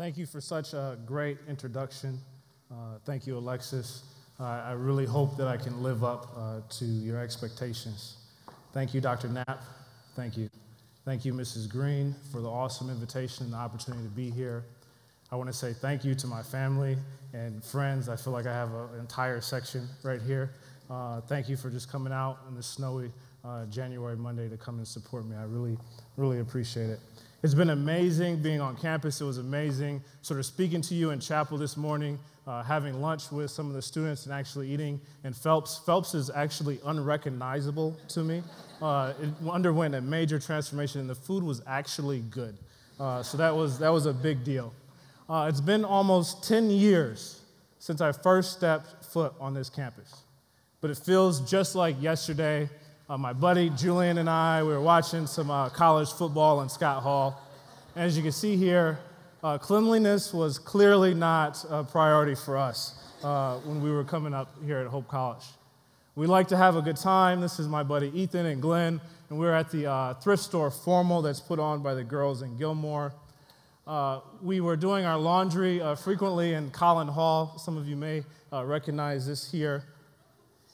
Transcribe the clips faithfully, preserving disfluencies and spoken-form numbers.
Thank you for such a great introduction. Uh, thank you, Alexis. Uh, I really hope that I can live up uh, to your expectations. Thank you, Doctor Knapp. Thank you. Thank you, Missus Green, for the awesome invitation and the opportunity to be here. I want to say thank you to my family and friends. I feel like I have an entire section right here. Uh, thank you for just coming out on this snowy uh, January Monday to come and support me. I really, really appreciate it. It's been amazing being on campus. It was amazing sort of speaking to you in chapel this morning, uh, having lunch with some of the students and actually eating in Phelps. Phelps is actually unrecognizable to me. Uh, it underwent a major transformation, and the food was actually good. Uh, so that was, that was a big deal. Uh, it's been almost ten years since I first stepped foot on this campus, but it feels just like yesterday. Uh, my buddy Julian and I, we were watching some uh, college football in Scott Hall. And as you can see here, uh, cleanliness was clearly not a priority for us uh, when we were coming up here at Hope College. We like to have a good time. This is my buddy Ethan and Glenn, and we were at the uh, thrift store formal that's put on by the girls in Gilmore. Uh, we were doing our laundry uh, frequently in Collin Hall. Some of you may uh, recognize this here.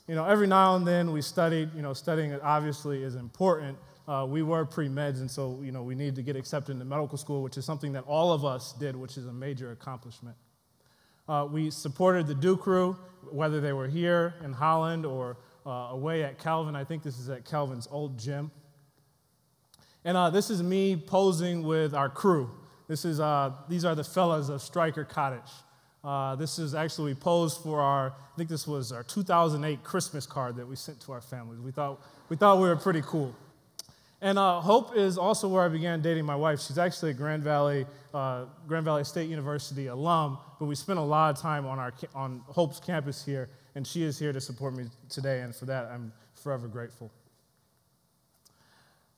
You know, every now and then we studied. You know, studying obviously is important. Uh, we were pre-meds, and so, you know, we needed to get accepted into medical school, which is something that all of us did, which is a major accomplishment. Uh, we supported the Duke crew, whether they were here in Holland or uh, away at Calvin. I think this is at Calvin's old gym. And uh, this is me posing with our crew. This is, uh, these are the fellas of Stryker Cottage. Uh, this is actually, we posed for our, I think this was our two thousand eight Christmas card that we sent to our families. We thought we, thought we were pretty cool. And uh, Hope is also where I began dating my wife. She's actually a Grand Valley, uh, Grand Valley State University alum, but we spent a lot of time on, our, on Hope's campus here, and she is here to support me today, and for that I'm forever grateful.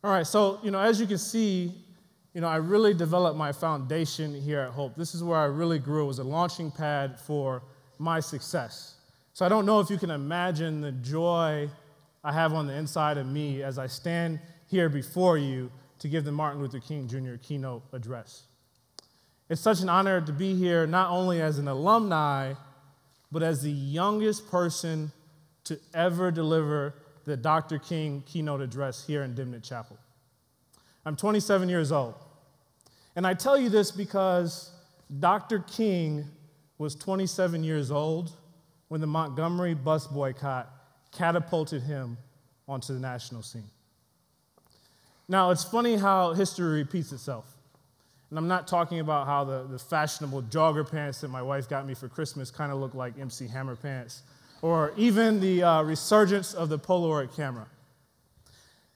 All right, so, you know, as you can see, you know, I really developed my foundation here at Hope. This is where I really grew. It was a launching pad for my success. So I don't know if you can imagine the joy I have on the inside of me as I stand here before you to give the Martin Luther King Junior keynote address. It's such an honor to be here, not only as an alumni, but as the youngest person to ever deliver the Doctor King keynote address here in Dimnet Chapel. I'm twenty-seven years old. And I tell you this because Doctor King was twenty-seven years old when the Montgomery bus boycott catapulted him onto the national scene. Now, it's funny how history repeats itself. And I'm not talking about how the, the fashionable jogger pants that my wife got me for Christmas kind of look like M C Hammer pants, or even the uh, resurgence of the Polaroid camera.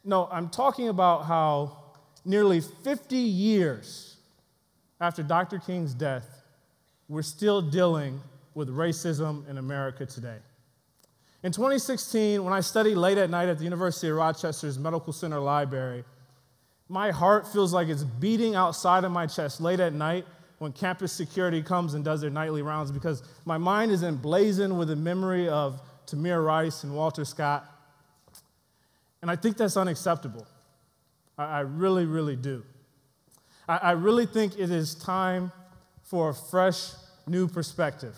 No, I'm talking about how nearly fifty years after Doctor King's death, we're still dealing with racism in America today. In twenty sixteen, when I studied late at night at the University of Rochester's Medical Center Library, my heart feels like it's beating outside of my chest late at night when campus security comes and does their nightly rounds, because my mind is emblazoned with the memory of Tamir Rice and Walter Scott. And I think that's unacceptable. I really, really do. I, I really think it is time for a fresh, new perspective.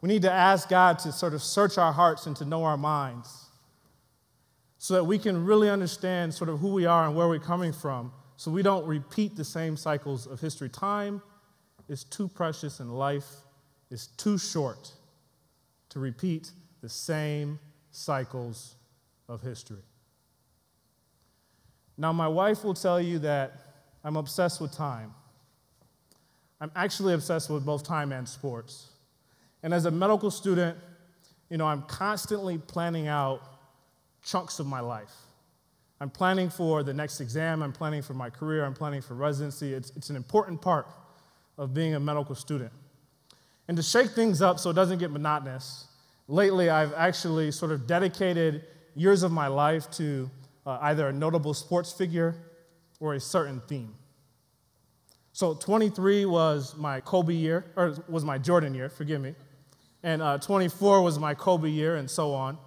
We need to ask God to sort of search our hearts and to know our minds so that we can really understand sort of who we are and where we're coming from, so we don't repeat the same cycles of history. Time is too precious and life is too short to repeat the same cycles of history. Now, my wife will tell you that I'm obsessed with time. I'm actually obsessed with both time and sports. And as a medical student, you know, I'm constantly planning out chunks of my life. I'm planning for the next exam, I'm planning for my career, I'm planning for residency. It's, it's an important part of being a medical student. And to shake things up so it doesn't get monotonous, lately I've actually sort of dedicated years of my life to Uh, either a notable sports figure or a certain theme. So twenty-three was my Kobe year, or was my Jordan year, forgive me. And uh, twenty-four was my Kobe year, and so on.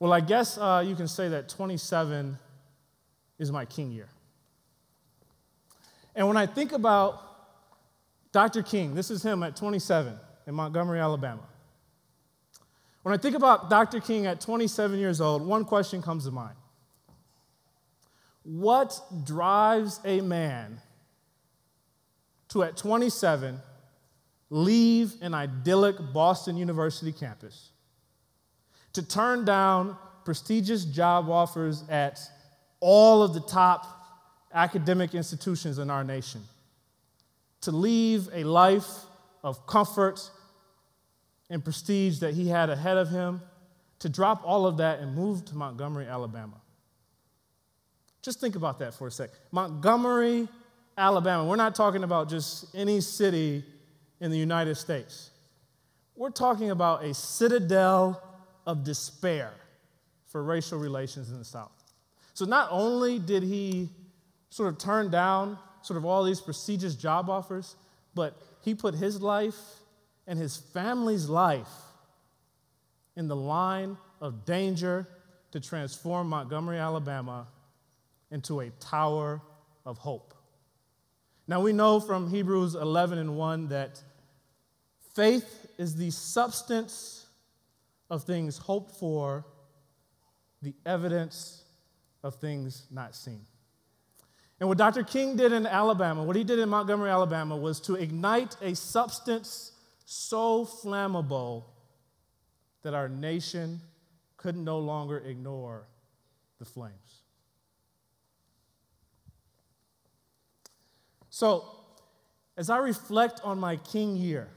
Well, I guess uh, you can say that twenty-seven is my King year. And when I think about Doctor King, this is him at twenty-seven in Montgomery, Alabama. When I think about Doctor King at twenty-seven years old, one question comes to mind. What drives a man to, at twenty-seven, leave an idyllic Boston University campus, to turn down prestigious job offers at all of the top academic institutions in our nation, to leave a life of comfort and prestige that he had ahead of him, to drop all of that and move to Montgomery, Alabama? Just think about that for a sec. Montgomery, Alabama. We're not talking about just any city in the United States. We're talking about a citadel of despair for racial relations in the South. So not only did he sort of turn down sort of all these prestigious job offers, but he put his life and his family's life in the line of danger to transform Montgomery, Alabama into a tower of hope. Now we know from Hebrews eleven and one that faith is the substance of things hoped for, the evidence of things not seen. And what Doctor King did in Alabama, what he did in Montgomery, Alabama, was to ignite a substance so flammable that our nation could no longer ignore the flames. So, as I reflect on my King year,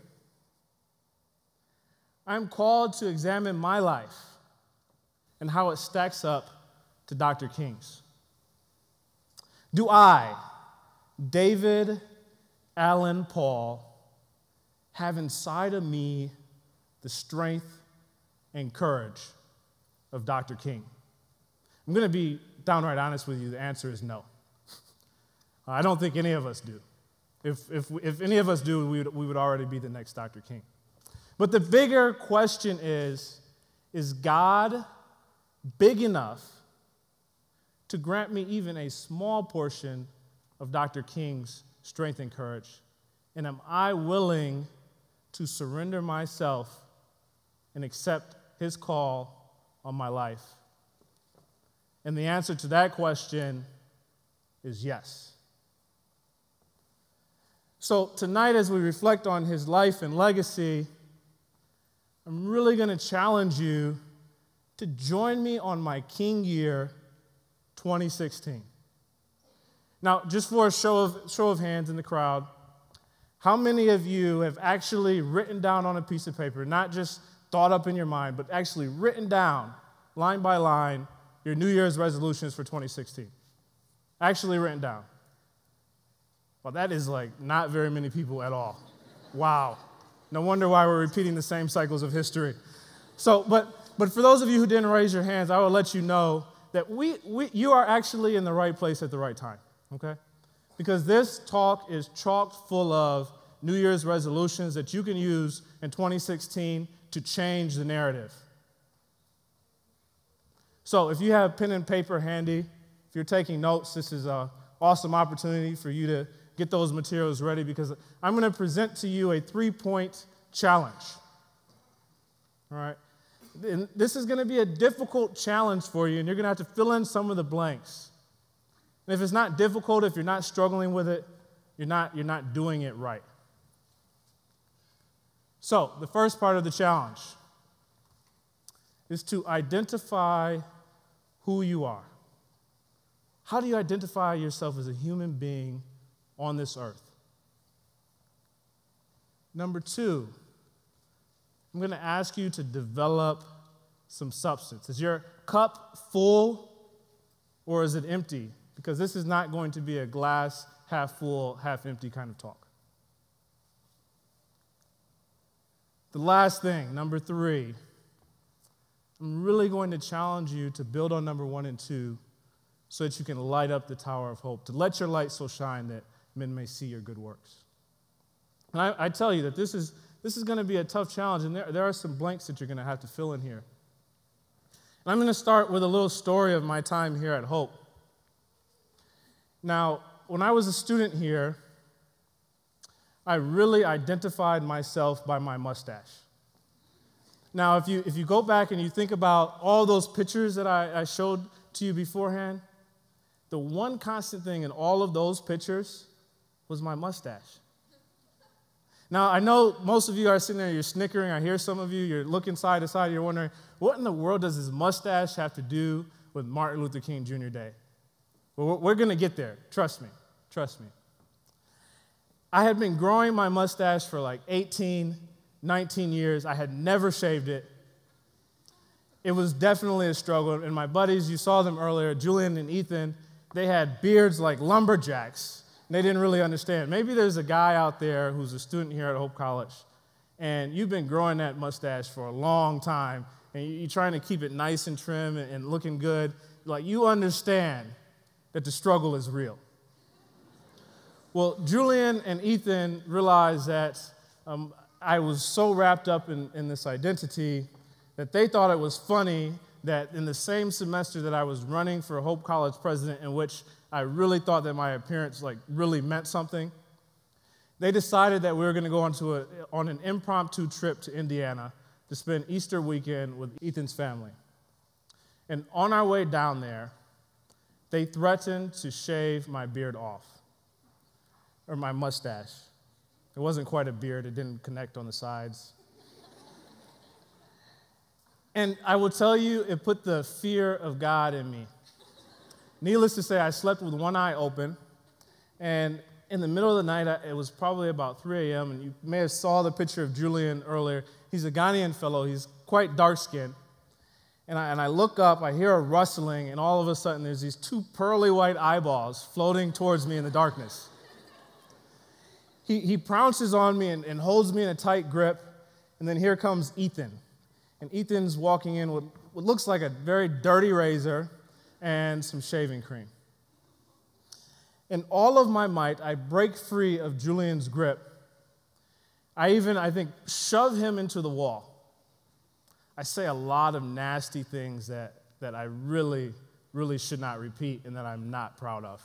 I'm called to examine my life and how it stacks up to Doctor King's. Do I, David Allen Paul, have inside of me the strength and courage of Doctor King? I'm going to be downright honest with you. The answer is no. I don't think any of us do. If, if, if any of us do, we would, we would already be the next Doctor King. But the bigger question is, is God big enough to grant me even a small portion of Doctor King's strength and courage? And am I willing to surrender myself and accept his call on my life? And the answer to that question is yes. So tonight, as we reflect on his life and legacy, I'm really going to challenge you to join me on my King year twenty sixteen. Now, just for a show of, show of hands in the crowd, how many of you have actually written down on a piece of paper, not just thought up in your mind, but actually written down, line by line, your New Year's resolutions for twenty sixteen? Actually written down. Well, that is like not very many people at all. Wow. No wonder why we're repeating the same cycles of history. So, but, but for those of you who didn't raise your hands, I will let you know that we, we, you are actually in the right place at the right time, okay? Because this talk is chock full of New Year's resolutions that you can use in twenty sixteen to change the narrative. So if you have pen and paper handy, if you're taking notes, this is an awesome opportunity for you to get those materials ready, because I'm going to present to you a three-point challenge. All right? And this is going to be a difficult challenge for you, and you're going to have to fill in some of the blanks. And if it's not difficult, if you're not struggling with it, you're not, you're not doing it right. So the first part of the challenge is to identify who you are. How do you identify yourself as a human being on this earth? Number two, I'm going to ask you to develop some substance. Is your cup full or is it empty? Because this is not going to be a glass half full, half empty kind of talk. The last thing, number three, I'm really going to challenge you to build on number one and two so that you can light up the tower of hope, to let your light so shine that men may see your good works. And I, I tell you that this is, this is going to be a tough challenge, and there, there are some blanks that you're going to have to fill in here. And I'm going to start with a little story of my time here at Hope. Now, when I was a student here, I really identified myself by my mustache. Now, if you, if you go back and you think about all those pictures that I, I showed to you beforehand, the one constant thing in all of those pictures was my mustache. Now, I know most of you are sitting there, you're snickering. I hear some of you, you're looking side to side, you're wondering, what in the world does his mustache have to do with Martin Luther King Junior Day? Well, we're going to get there. Trust me. Trust me. I had been growing my mustache for like eighteen, nineteen years. I had never shaved it. It was definitely a struggle. And my buddies, you saw them earlier, Julian and Ethan, they had beards like lumberjacks. And they didn't really understand. Maybe there's a guy out there who's a student here at Hope College, and you've been growing that mustache for a long time, and you're trying to keep it nice and trim and looking good. Like, you understand that the struggle is real. Well, Julian and Ethan realized that um, I was so wrapped up in, in this identity that they thought it was funny that in the same semester that I was running for Hope College president, in which I really thought that my appearance like really meant something, they decided that we were going to go on, to a, on an impromptu trip to Indiana to spend Easter weekend with Ethan's family. And on our way down there, they threatened to shave my beard off, or my mustache. It wasn't quite a beard. It didn't connect on the sides. And I will tell you, it put the fear of God in me. Needless to say, I slept with one eye open. And in the middle of the night, I, it was probably about three A M, and you may have saw the picture of Julian earlier. He's a Ghanaian fellow. He's quite dark-skinned. And I, and I look up, I hear a rustling, and all of a sudden, there's these two pearly white eyeballs floating towards me in the darkness. He, he pounces on me and, and holds me in a tight grip, and then here comes Ethan. And Ethan's walking in with what looks like a very dirty razor and some shaving cream. In all of my might, I break free of Julian's grip. I even, I think, shove him into the wall. I say a lot of nasty things that, that I really, really should not repeat and that I'm not proud of.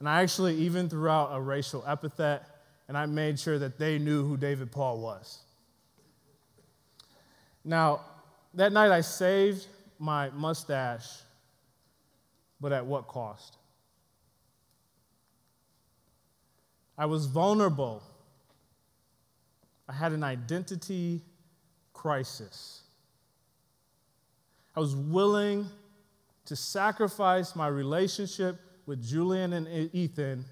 And I actually even threw out a racial epithet, and I made sure that they knew who David Paul was. Now, that night I saved my mustache, but at what cost? I was vulnerable. I had an identity crisis. I was willing to sacrifice my relationship with Julian and Ethan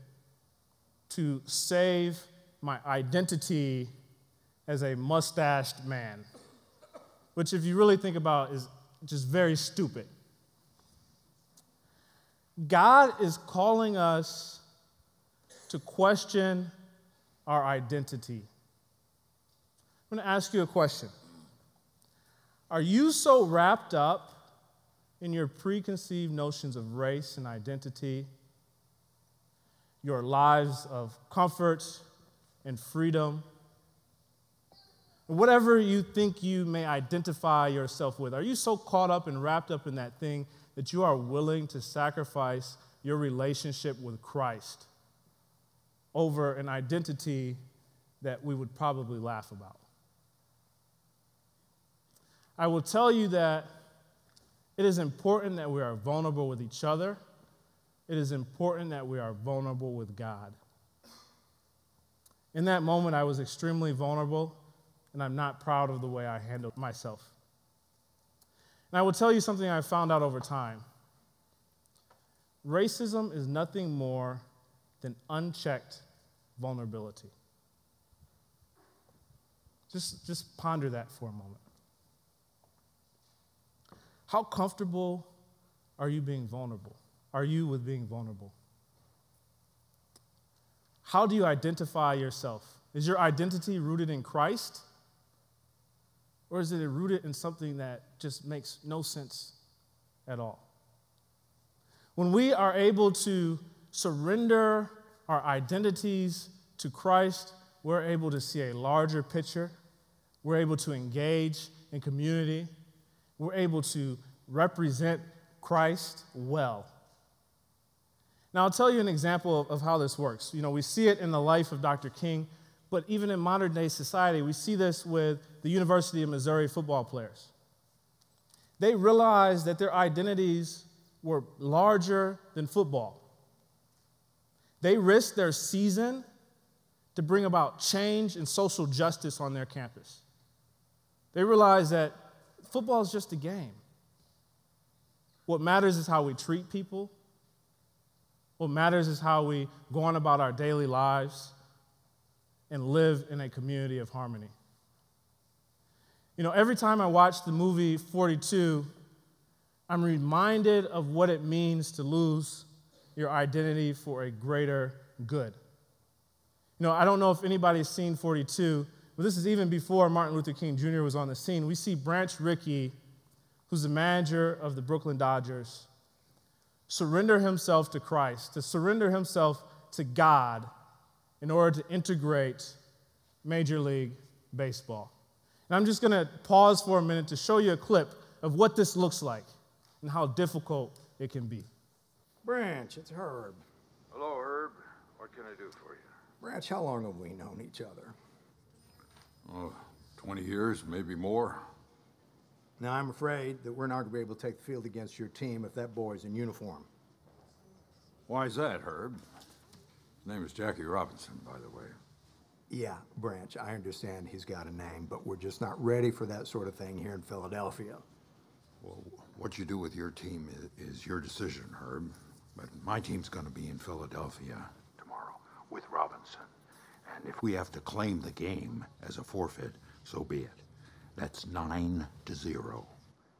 to save my identity as a mustached man, which if you really think about is just very stupid. God is calling us to question our identity. I'm going to ask you a question. Are you so wrapped up in your preconceived notions of race and identity, your lives of comfort and freedom, whatever you think you may identify yourself with? Are you so caught up and wrapped up in that thing that you are willing to sacrifice your relationship with Christ over an identity that we would probably laugh about? I will tell you that it is important that we are vulnerable with each other. It is important that we are vulnerable with God. In that moment, I was extremely vulnerable, and I'm not proud of the way I handled myself. And I will tell you something I found out over time. Racism is nothing more than unchecked vulnerability. Just, just ponder that for a moment. How comfortable are you being vulnerable? Are you with being vulnerable? How do you identify yourself? Is your identity rooted in Christ? Or is it rooted in something that just makes no sense at all? When we are able to surrender our identities to Christ, we're able to see a larger picture. We're able to engage in community. We're able to represent Christ well. Now, I'll tell you an example of, of how this works. You know, we see it in the life of Doctor King, but even in modern day society, we see this with the University of Missouri football players. They realized that their identities were larger than football. They risked their season to bring about change and social justice on their campus. They realized that football is just a game. What matters is how we treat people. What matters is how we go on about our daily lives and live in a community of harmony. You know, every time I watch the movie forty-two, I'm reminded of what it means to lose your identity for a greater good. You know, I don't know if anybody's seen forty-two, but this is even before Martin Luther King Junior was on the scene. We see Branch Rickey, who's the manager of the Brooklyn Dodgers, surrender himself to Christ, to surrender himself to God in order to integrate Major League Baseball. And I'm just going to pause for a minute to show you a clip of what this looks like and how difficult it can be. Branch, it's Herb. Hello, Herb. What can I do for you? Branch, how long have we known each other? Oh, twenty years, maybe more. Now, I'm afraid that we're not going to be able to take the field against your team if that boy's in uniform. Why is that, Herb? His name is Jackie Robinson, by the way. Yeah, Branch, I understand he's got a name, but we're just not ready for that sort of thing here in Philadelphia. Well, what you do with your team is, is your decision, Herb. But my team's going to be in Philadelphia tomorrow with Robinson. And if we have to claim the game as a forfeit, so be it. That's nine to zero,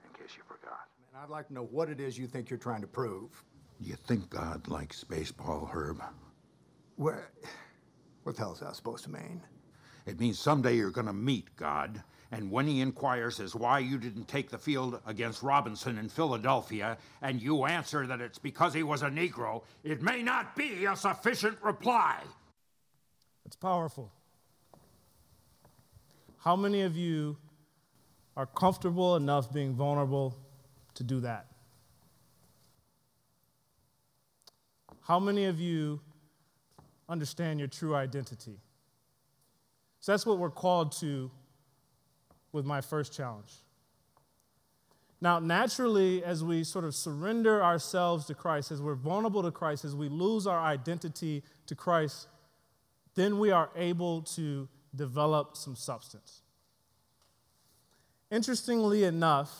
in case you forgot. And I'd like to know what it is you think you're trying to prove. You think God likes baseball, Herb? What, what the hell is that supposed to mean? It means someday you're going to meet God, and when he inquires as why you didn't take the field against Robinson in Philadelphia, and you answer that it's because he was a Negro, it may not be a sufficient reply. That's powerful. How many of you are comfortable enough being vulnerable to do that? How many of you understand your true identity? So that's what we're called to with my first challenge. Now, naturally, as we sort of surrender ourselves to Christ, as we're vulnerable to Christ, as we lose our identity to Christ, then we are able to develop some substance. Interestingly enough,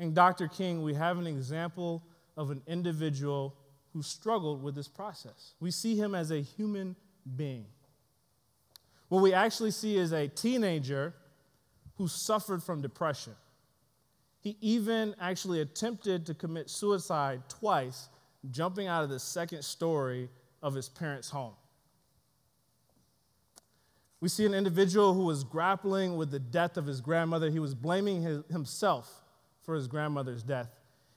in Doctor King, we have an example of an individual who struggled with this process. We see him as a human being. What we actually see is a teenager who suffered from depression. He even actually attempted to commit suicide twice, jumping out of the second story of his parents' home. We see an individual who was grappling with the death of his grandmother. He was blaming his, himself for his grandmother's death.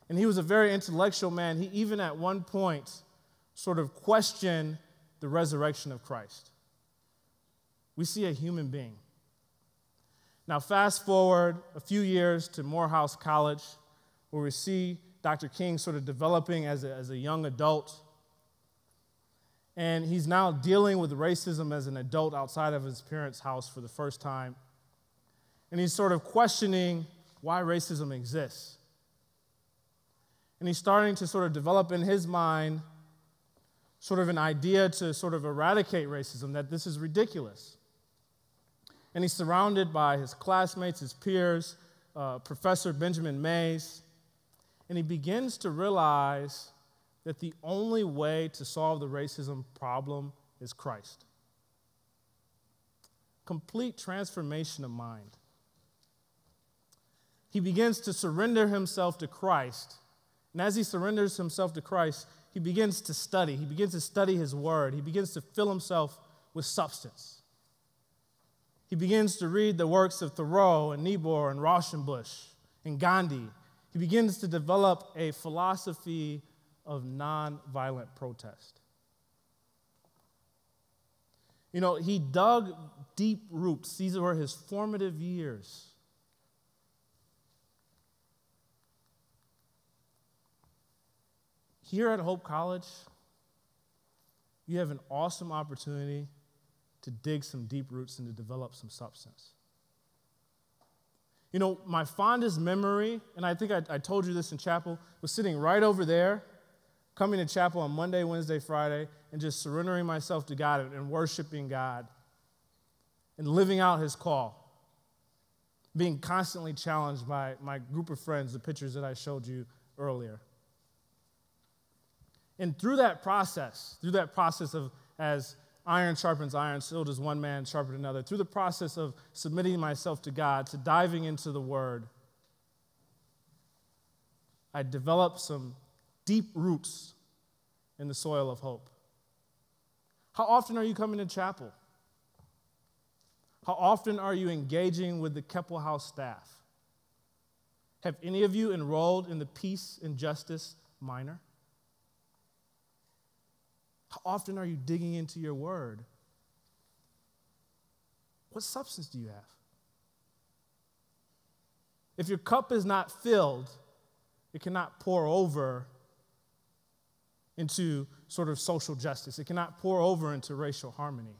And he was a very intellectual man. He even at one point sort of questioned the resurrection of Christ. We see a human being. Now, fast forward a few years to Morehouse College, where we see Doctor King sort of developing as a, as a young adult. And he's now dealing with racism as an adult outside of his parents' house for the first time. And he's sort of questioning why racism exists. And he's starting to sort of develop in his mind sort of an idea to sort of eradicate racism, that this is ridiculous. And he's surrounded by his classmates, his peers, uh, Professor Benjamin Mays. And he begins to realize that the only way to solve the racism problem is Christ. Complete transformation of mind. He begins to surrender himself to Christ. And as he surrenders himself to Christ, he begins to study. He begins to study his word. He begins to fill himself with substance. He begins to read the works of Thoreau and Niebuhr and Rauschenbusch and Gandhi. He begins to develop a philosophy of nonviolent protest. You know, he dug deep roots. These were his formative years. Here at Hope College, you have an awesome opportunity to dig some deep roots and to develop some substance. You know, my fondest memory, and I think I, I told you this in chapel, was sitting right over there, coming to chapel on Monday, Wednesday, Friday, and just surrendering myself to God and worshiping God and living out his call, being constantly challenged by my group of friends, the pictures that I showed you earlier. And through that process, through that process of as iron sharpens iron, so does one man sharpen another. Through the process of submitting myself to God, to diving into the Word, I developed some deep roots in the soil of hope. How often are you coming to chapel? How often are you engaging with the Keppel House staff? Have any of you enrolled in the Peace and Justice Minor? How often are you digging into your word? What substance do you have? If your cup is not filled, it cannot pour over into sort of social justice. It cannot pour over into racial harmony.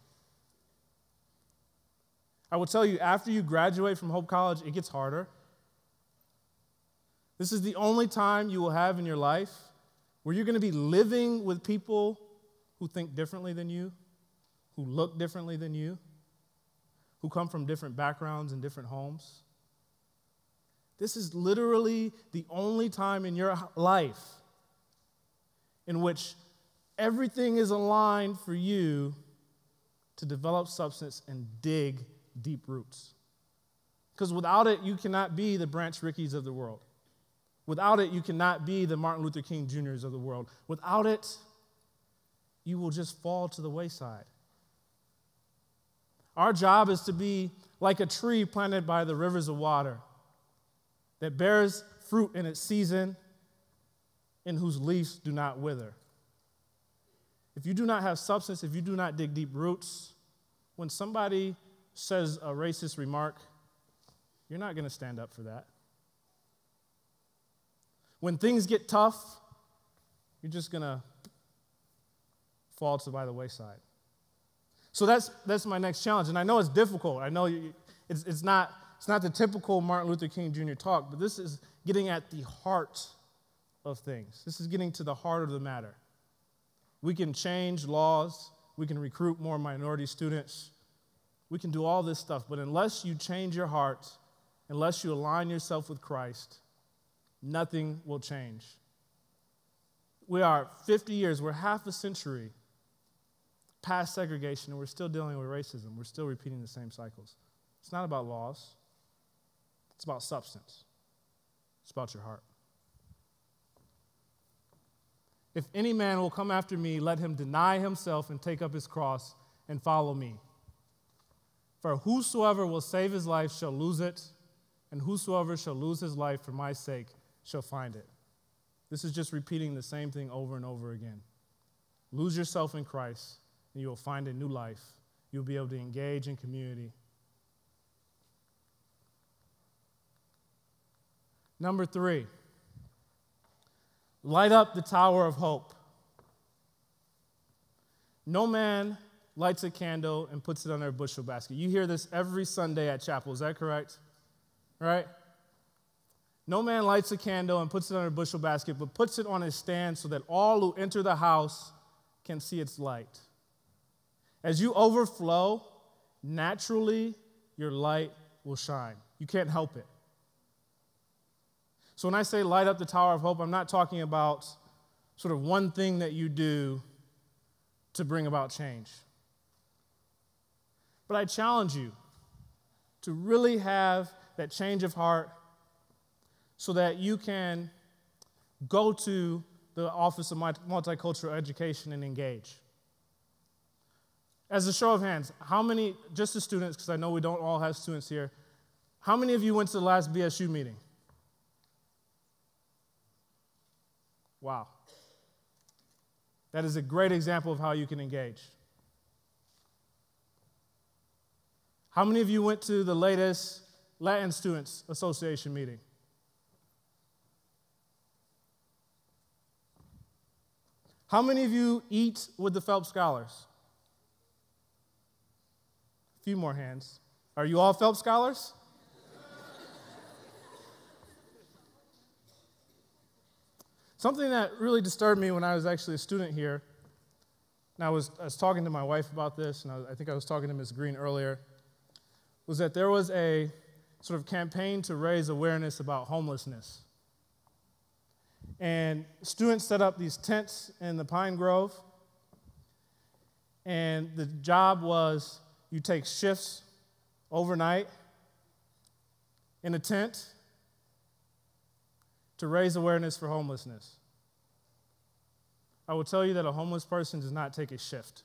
I will tell you, after you graduate from Hope College, it gets harder. This is the only time you will have in your life where you're going to be living with people who think differently than you, who look differently than you, who come from different backgrounds and different homes. This is literally the only time in your life in which everything is aligned for you to develop substance and dig deep roots. Because without it, you cannot be the Branch Rickeys of the world. Without it, you cannot be the Martin Luther King Juniors of the world. Without it, you will just fall to the wayside. Our job is to be like a tree planted by the rivers of water that bears fruit in its season and whose leaves do not wither. If you do not have substance, if you do not dig deep roots, when somebody says a racist remark, you're not going to stand up for that. When things get tough, you're just going to fall to by the wayside. So that's that's my next challenge, and I know it's difficult. I know you, it's it's not it's not the typical Martin Luther King Junior talk, but this is getting at the heart of things. This is getting to the heart of the matter. We can change laws. We can recruit more minority students. We can do all this stuff, but unless you change your heart, unless you align yourself with Christ, nothing will change. We are fifty years, we're half a century past segregation, and we're still dealing with racism. We're still repeating the same cycles. It's not about laws. It's about substance. It's about your heart. If any man will come after me, let him deny himself and take up his cross and follow me. For whosoever will save his life shall lose it, and whosoever shall lose his life for my sake shall find it. This is just repeating the same thing over and over again. Lose yourself in Christ, and you will find a new life. You'll be able to engage in community. Number three, light up the tower of hope. No man lights a candle and puts it under a bushel basket. You hear this every Sunday at chapel, is that correct? Right? No man lights a candle and puts it under a bushel basket, but puts it on a stand so that all who enter the house can see its light. As you overflow, naturally your light will shine. You can't help it. So when I say light up the tower of hope, I'm not talking about sort of one thing that you do to bring about change. But I challenge you to really have that change of heart so that you can go to the Office of Multicultural Education and engage. As a show of hands, how many, just the students, because I know we don't all have students here, how many of you went to the last B S U meeting? Wow. That is a great example of how you can engage. How many of you went to the latest Latin Students Association meeting? How many of you eat with the Phelps Scholars? A few more hands. Are you all Phelps Scholars? Something that really disturbed me when I was actually a student here, and I was, I was talking to my wife about this, and I, was, I think I was talking to Miz Green earlier, was that there was a sort of campaign to raise awareness about homelessness. And students set up these tents in the Pine Grove, and the job was you take shifts overnight in a tent to raise awareness for homelessness. I will tell you that a homeless person does not take a shift.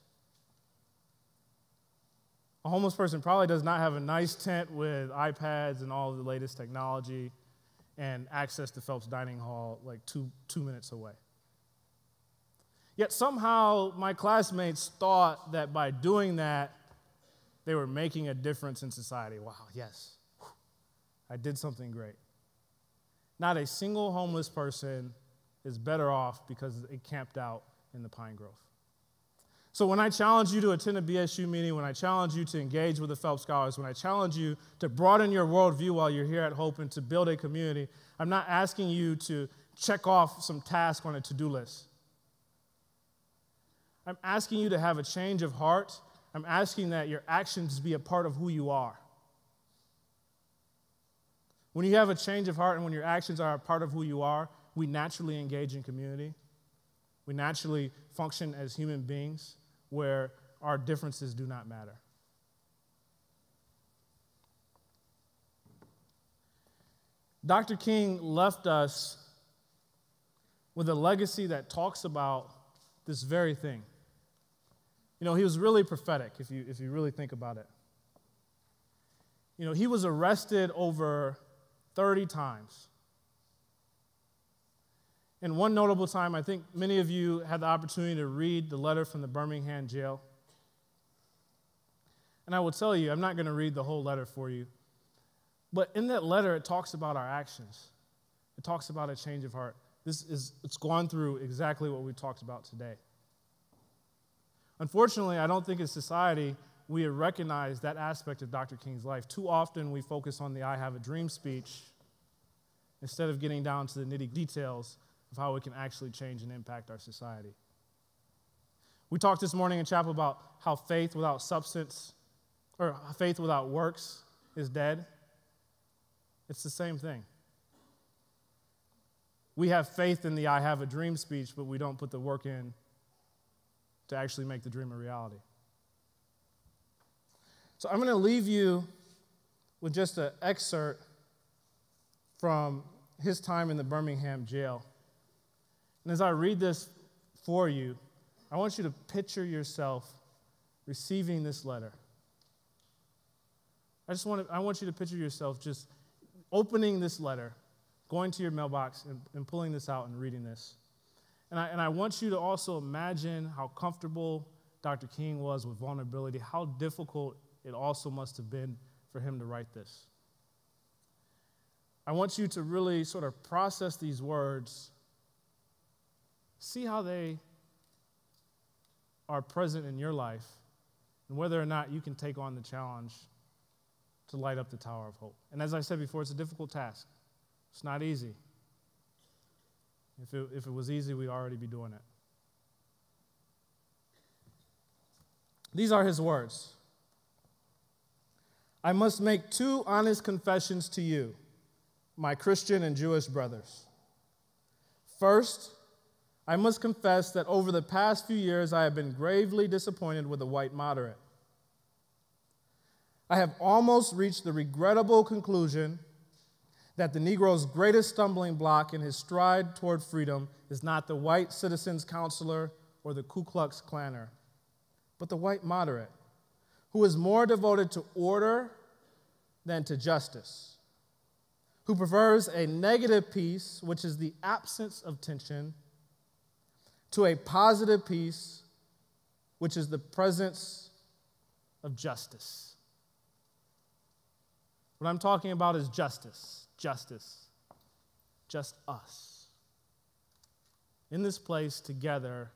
A homeless person probably does not have a nice tent with iPads and all of the latest technology and access to Phelps Dining Hall like two, two minutes away. Yet somehow my classmates thought that by doing that, they were making a difference in society. Wow, yes, I did something great. Not a single homeless person is better off because it camped out in the Pine Grove. So when I challenge you to attend a B S U meeting, when I challenge you to engage with the Phelps Scholars, when I challenge you to broaden your worldview while you're here at Hope and to build a community, I'm not asking you to check off some task on a to-do list. I'm asking you to have a change of heart. I'm asking that your actions be a part of who you are. When you have a change of heart and when your actions are a part of who you are, we naturally engage in community. We naturally function as human beings where our differences do not matter. Doctor King left us with a legacy that talks about this very thing. You know, he was really prophetic, if you, if you really think about it. You know, he was arrested over thirty times. And one notable time, I think many of you had the opportunity to read the letter from the Birmingham jail. And I will tell you, I'm not going to read the whole letter for you. But in that letter, it talks about our actions. It talks about a change of heart. This is, it's gone through exactly what we talked about today. Unfortunately, I don't think in society we have recognized that aspect of Doctor King's life. Too often we focus on the I have a dream speech instead of getting down to the nitty details of how we can actually change and impact our society. We talked this morning in chapel about how faith without substance, or faith without works, is dead. It's the same thing. We have faith in the I have a dream speech, but we don't put the work in to actually make the dream a reality. So I'm going to leave you with just an excerpt from his time in the Birmingham jail. And as I read this for you, I want you to picture yourself receiving this letter. I just want to, I want you to picture yourself just opening this letter, going to your mailbox and, and pulling this out and reading this. And I, and I want you to also imagine how comfortable Doctor King was with vulnerability, how difficult it also must have been for him to write this. I want you to really sort of process these words. See how they are present in your life and whether or not you can take on the challenge to light up the Tower of Hope. And as I said before, it's a difficult task. It's not easy. If it, if it was easy, we'd already be doing it. These are his words. I must make two honest confessions to you, my Christian and Jewish brothers. First, I must confess that over the past few years, I have been gravely disappointed with the white moderate. I have almost reached the regrettable conclusion that the Negro's greatest stumbling block in his stride toward freedom is not the white citizens' counselor or the Ku Klux Klanner, but the white moderate, who is more devoted to order than to justice, who prefers a negative peace, which is the absence of tension, to a positive peace, which is the presence of justice. What I'm talking about is justice, justice, just us. In this place together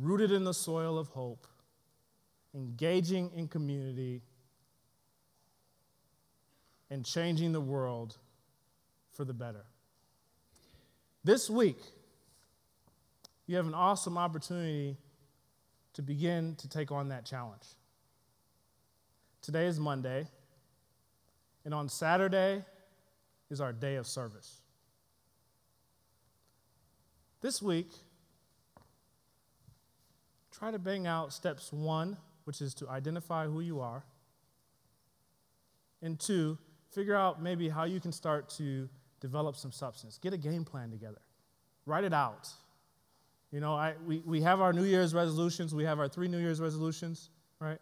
rooted in the soil of hope, engaging in community, and changing the world for the better. This week, you have an awesome opportunity to begin to take on that challenge. Today is Monday, and on Saturday is our day of service. This week, try to bang out steps one, which is to identify who you are, and two, figure out maybe how you can start to develop some substance. Get a game plan together. Write it out. You know, I, we, we have our New Year's resolutions. We have our three New Year's resolutions, right?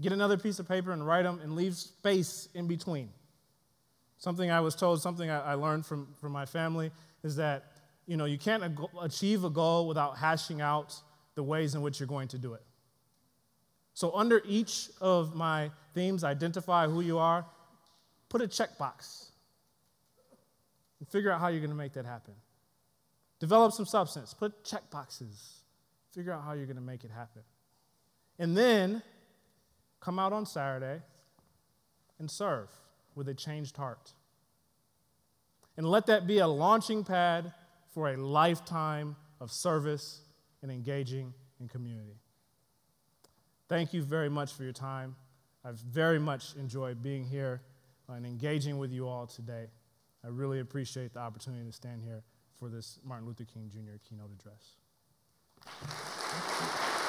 Get another piece of paper and write them and leave space in between. Something I was told, something I, I learned from, from my family is that, you know, you can't ag- achieve a goal without hashing out the ways in which you're going to do it. So under each of my themes, identify who you are, put a checkbox and figure out how you're going to make that happen. Develop some substance, put checkboxes, figure out how you're going to make it happen. And then come out on Saturday and serve with a changed heart. And let that be a launching pad for a lifetime of service and engaging in community. Thank you very much for your time. I've very much enjoyed being here and engaging with you all today. I really appreciate the opportunity to stand here for this Martin Luther King Junior keynote address.